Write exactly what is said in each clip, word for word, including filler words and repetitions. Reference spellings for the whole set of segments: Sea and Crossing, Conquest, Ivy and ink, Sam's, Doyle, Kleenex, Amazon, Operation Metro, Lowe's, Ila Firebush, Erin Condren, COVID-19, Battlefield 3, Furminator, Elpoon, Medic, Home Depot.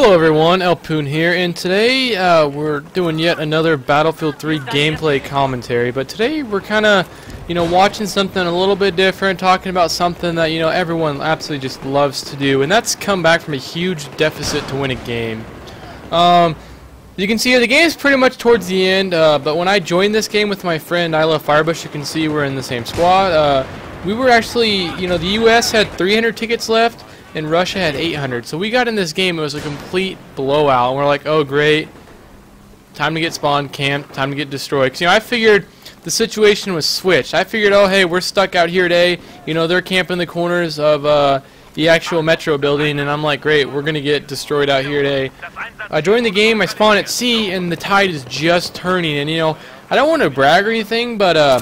Hello everyone, Elpoon here, and today uh, we're doing yet another Battlefield three gameplay commentary, but today we're kind of, you know, watching something a little bit different, talking about something that, you know, everyone absolutely just loves to do, and that's come back from a huge deficit to win a game. Um, you can see the game's pretty much towards the end, uh, but when I joined this game with my friend Ila Firebush, you can see we're in the same squad. Uh, we were actually, you know, the U S had three hundred tickets left, and Russia had eight hundred. So we got in this game, it was a complete blowout, and we're like, oh great, time to get spawned, camped, time to get destroyed. Cause, you know, I figured the situation was switched. I figured, oh hey, we're stuck out here today, you know, they're camping in the corners of uh, the actual Metro building, and I'm like, great, we're gonna get destroyed out here today. I joined the game, I spawn at sea, and the tide is just turning, and you know, I don't want to brag or anything, but uh,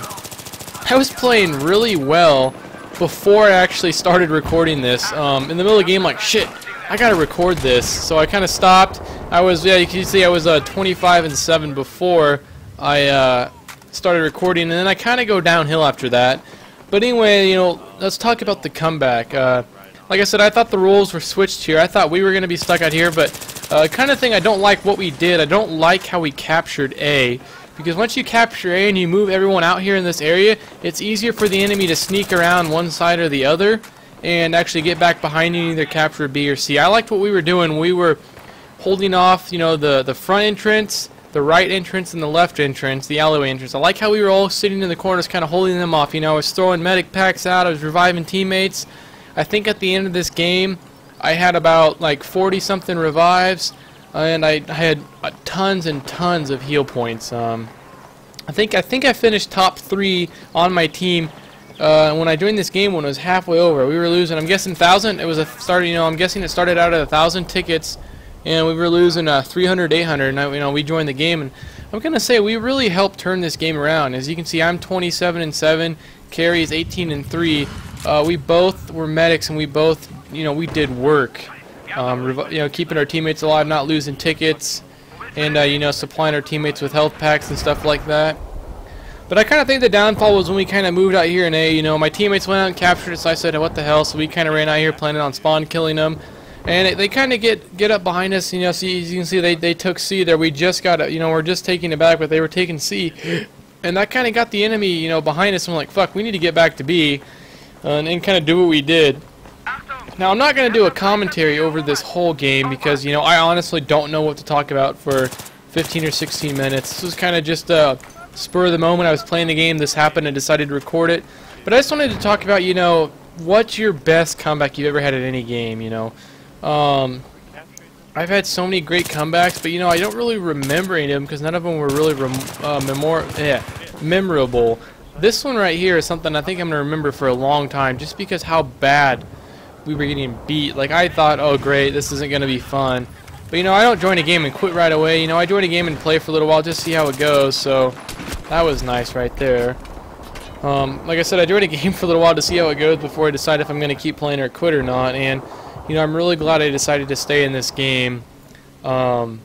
I was playing really well before I actually started recording this. Um, in the middle of the game, like, shit, I gotta record this, so I kinda stopped. I was, yeah, you can see I was uh, twenty-five and seven before I uh, started recording, and then I kinda go downhill after that. But anyway, you know, let's talk about the comeback. Uh, like I said, I thought the rules were switched here. I thought we were gonna be stuck out here, but uh, kind of thing, I don't like what we did. I don't like how we captured A. Because once you capture A and you move everyone out here in this area, it's easier for the enemy to sneak around one side or the other and actually get back behind you and either capture B or C. I liked what we were doing. We were holding off, you know, the, the front entrance, the right entrance, and the left entrance, the alleyway entrance. I like how we were all sitting in the corners kind of holding them off. You know, I was throwing medic packs out, I was reviving teammates. I think at the end of this game, I had about like forty something revives. And I, I had uh, tons and tons of heal points. Um, I think I think I finished top three on my team uh, when I joined this game. When it was halfway over, we were losing. I'm guessing thousand. It was a started. You know, I'm guessing it started out at a thousand tickets, and we were losing uh, three hundred, eight hundred. And I, you know, we joined the game, and I'm gonna say we really helped turn this game around. As you can see, I'm twenty-seven and seven. Carrie is eighteen and three. Uh, we both were medics, and we both, you know, we did work. Um, you know, keeping our teammates alive, not losing tickets, and uh, you know, supplying our teammates with health packs and stuff like that. But I kind of think the downfall was when we kind of moved out here in A. You know, my teammates went out and captured us. So I said, oh, what the hell? So we kind of ran out here planning on spawn killing them, and it, they kind of get get up behind us. You know, see, you can see they they took C there. We just got, you know, we're just taking it back, but they were taking C, and that kind of got the enemy, you know, behind us. And we're like, fuck, we need to get back to B, uh, and, and kind of do what we did. Now, I'm not going to do a commentary over this whole game because, you know, I honestly don't know what to talk about for fifteen or sixteen minutes. This was kind of just a spur of the moment. I was playing the game, this happened, and decided to record it. But I just wanted to talk about, you know, what's your best comeback you've ever had at any game, you know. Um, I've had so many great comebacks, but, you know, I don't really remember any of them because none of them were really rem uh, memor yeah, memorable. This one right here is something I think I'm going to remember for a long time just because how bad we were getting beat. Like, I thought, oh great, this isn't gonna be fun, but you know, I don't join a game and quit right away. You know, I join a game and play for a little while just to see how it goes, so that was nice right there. Um, like I said, I joined a game for a little while to see how it goes before I decide if I'm gonna keep playing or quit or not, and you know, I'm really glad I decided to stay in this game. Um,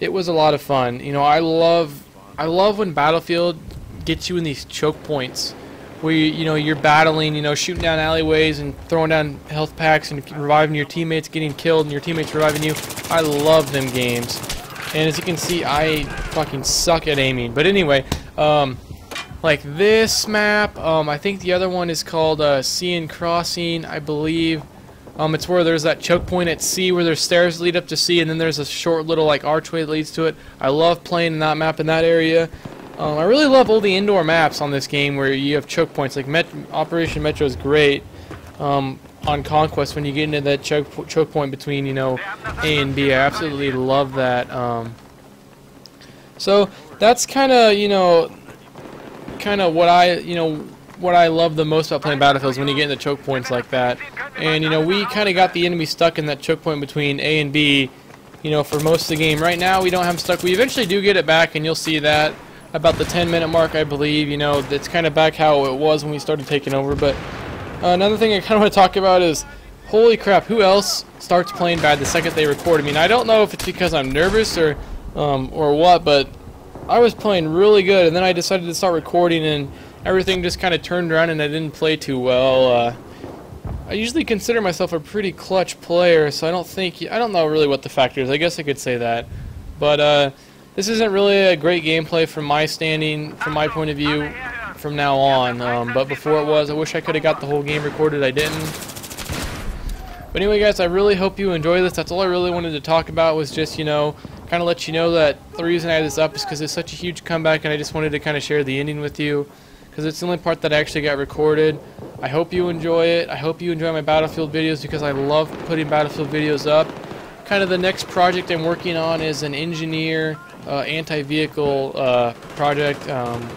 it was a lot of fun. You know, I love I love when Battlefield gets you in these choke points. We, you know, you're battling, you know, shooting down alleyways and throwing down health packs and reviving your teammates, getting killed, and your teammates reviving you. I love them games. And as you can see, I fucking suck at aiming. But anyway, um, like this map, um, I think the other one is called uh, Sea and Crossing, I believe. Um, it's where there's that choke point at sea where there's stairs lead up to sea, and then there's a short little like archway that leads to it. I love playing that map in that area. Um, I really love all the indoor maps on this game where you have choke points. Like Met Operation Metro is great um, on Conquest when you get into that choke, po choke point between, you know, A and B. I absolutely love that. Um, so that's kind of, you know, kind of what I, you know, what I love the most about playing Battlefield is when you get into choke points like that. And you know, we kind of got the enemy stuck in that choke point between A and B, you know, for most of the game. Right now we don't have them stuck. We eventually do get it back, and you'll see that about the ten minute mark, I believe. You know, that's kind of back how it was when we started taking over. But uh, another thing I kind of want to talk about is, holy crap, who else starts playing bad the second they record? I mean, I don't know if it's because I'm nervous or um, or what, but I was playing really good, and then I decided to start recording, and everything just kind of turned around, and I didn't play too well. Uh, I usually consider myself a pretty clutch player, so I don't think I don't know really what the factor is. I guess I could say that, but uh, this isn't really a great gameplay from my standing, from my point of view, from now on. Um, but before it was, I wish I could have got the whole game recorded. I didn't. But anyway, guys, I really hope you enjoy this. That's all I really wanted to talk about, was just, you know, kind of let you know that the reason I had this up is because it's such a huge comeback, and I just wanted to kind of share the ending with you, because it's the only part that I actually got recorded. I hope you enjoy it. I hope you enjoy my Battlefield videos, because I love putting Battlefield videos up. Kind of the next project I'm working on is an engineer uh, anti-vehicle uh, project. Um,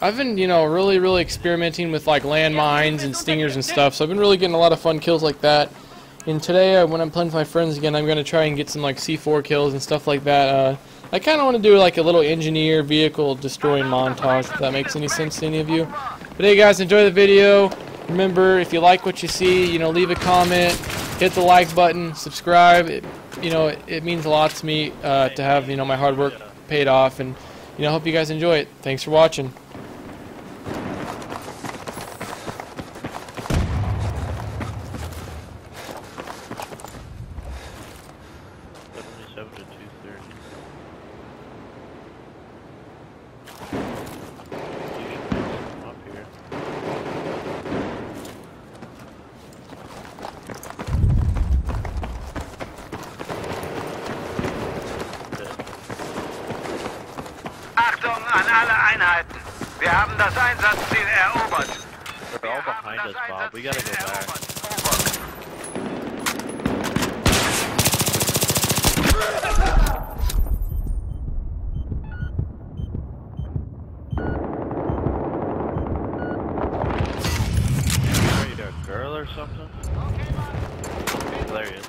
I've been, you know, really, really experimenting with like landmines and stingers and stuff, so I've been really getting a lot of fun kills like that. And today, uh, when I'm playing with my friends again, I'm going to try and get some like C four kills and stuff like that. Uh, I kind of want to do like a little engineer vehicle destroying montage, if that makes any sense to any of you. But hey guys, enjoy the video. Remember, if you like what you see, you know, leave a comment, hit the like button, subscribe. It, you know, it, it means a lot to me uh, to have, you know, my hard work paid off. And, you know, I hope you guys enjoy it. Thanks for watching. An alle Einheiten. Wir haben das Einsatzziel erobert. They're all behind us, Bob. We gotta go back. Are you a girl or something? Okay, there he is.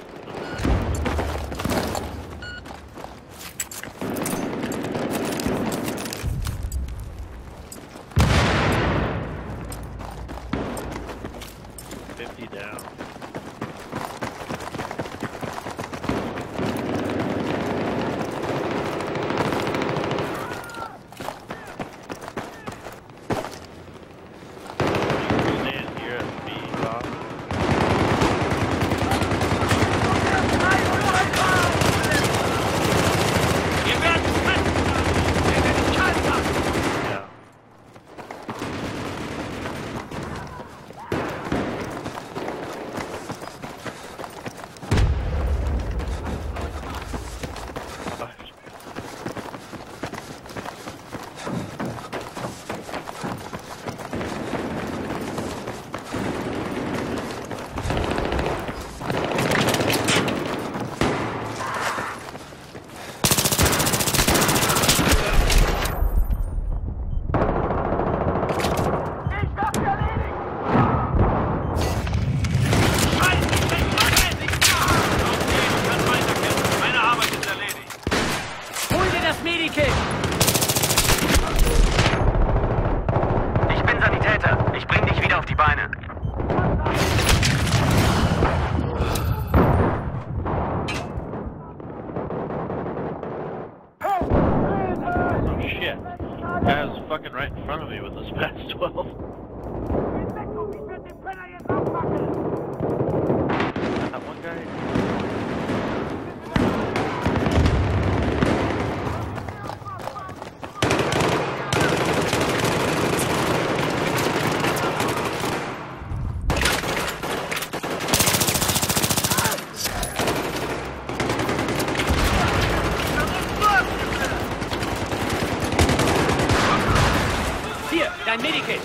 Dein Medikit!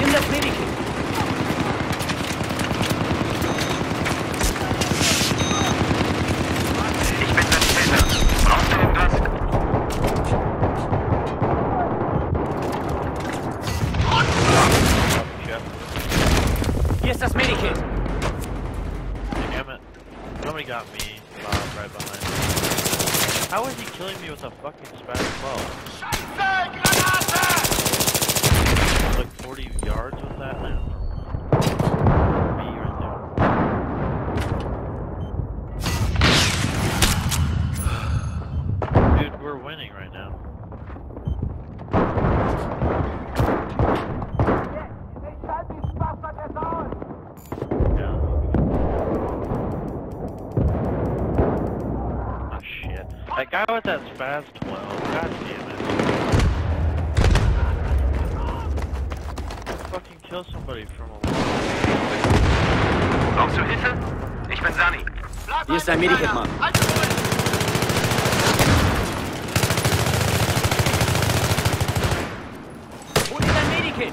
Nimm das Medikit! Ich bin das Täter. Brauchst du irgendwas? Hier ist das Medikit! Somebody got me, Bob, right behind me. How is he killing me with a fucking Spatz twelve? Like forty yards with that now. Me right there. Dude, we're winning right now. guy with that spaz twelve. God damn it. Fucking kill somebody from a wall. Brauchst du Hilfe? Ich bin Sani. Hier ist ein Medikit, Mann. Wo ist dein Medikit?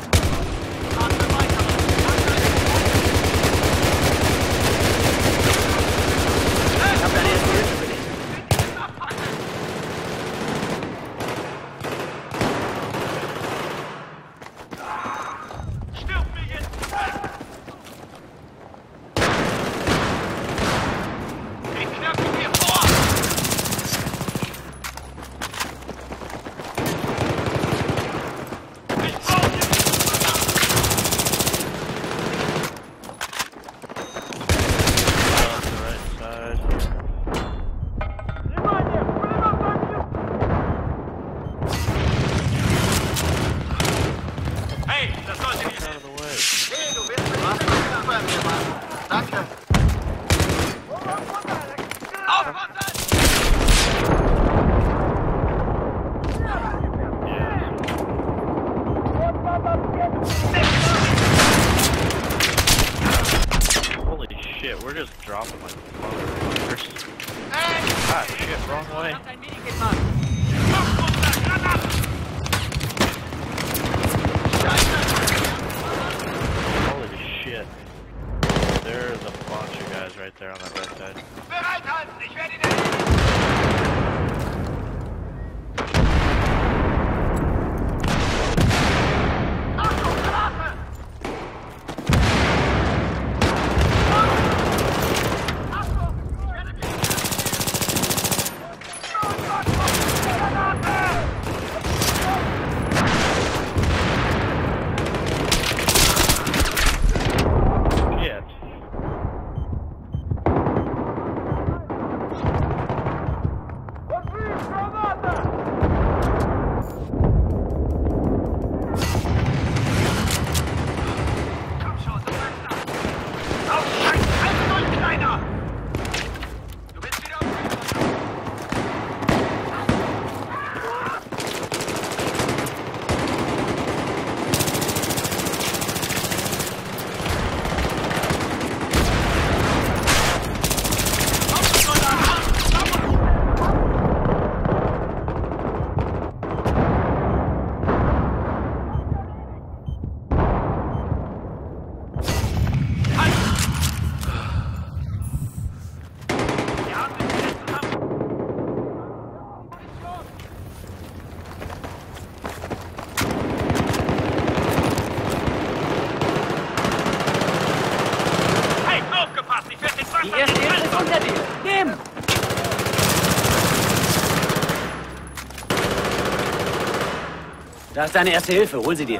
Ich hab deine erste Hilfe. Da ist deine erste Hilfe, hol sie dir.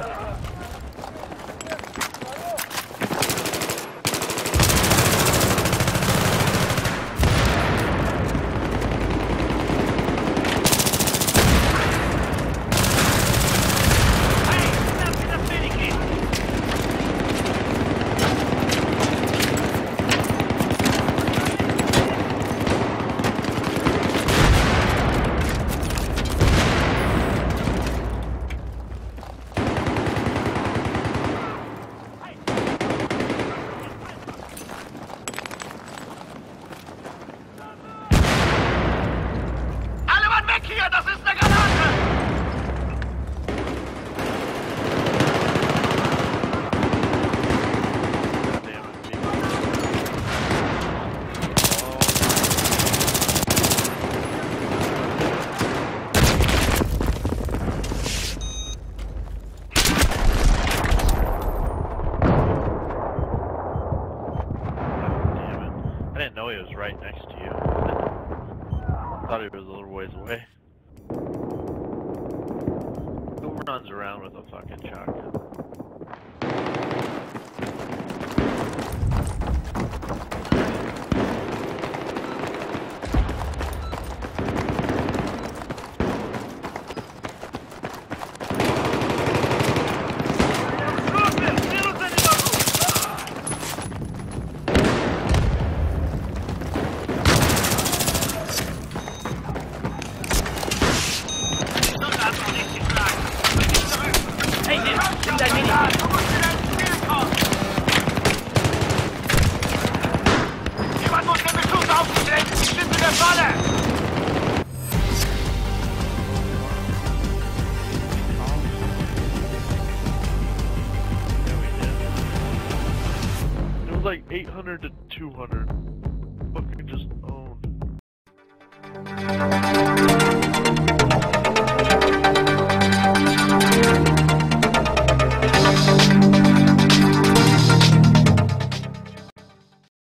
was like eight hundred to two hundred.